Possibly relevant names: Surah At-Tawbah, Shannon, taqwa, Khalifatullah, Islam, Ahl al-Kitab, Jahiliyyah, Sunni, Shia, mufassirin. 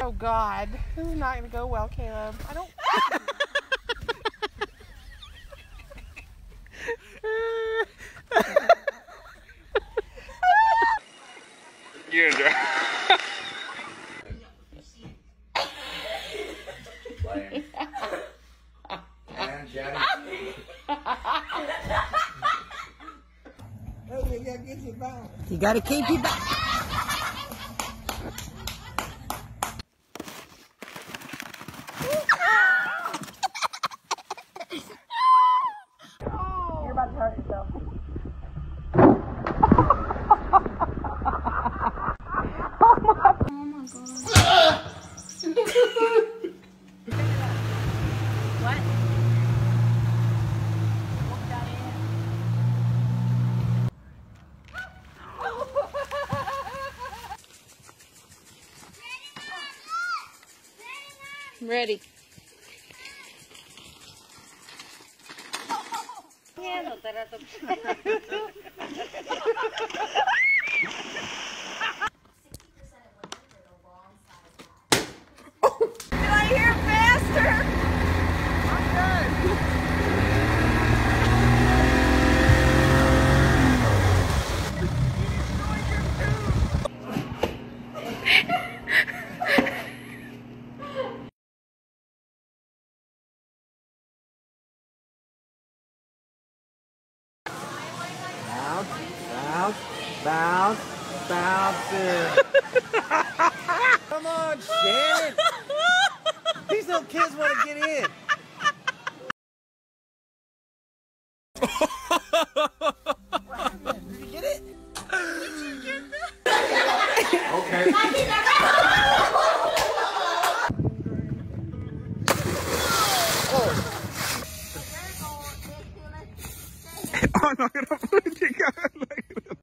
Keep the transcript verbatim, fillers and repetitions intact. Oh God, this is not gonna go well, Caleb. I don't. You're dry. And Jenny. You gotta keep you back. You're about to hurt yourself. I'm ready. Bounce, bounce it. Come on, Shannon. These little kids want to get in. Did you get it? Did you get that? Okay. I'm not going to put it together like that.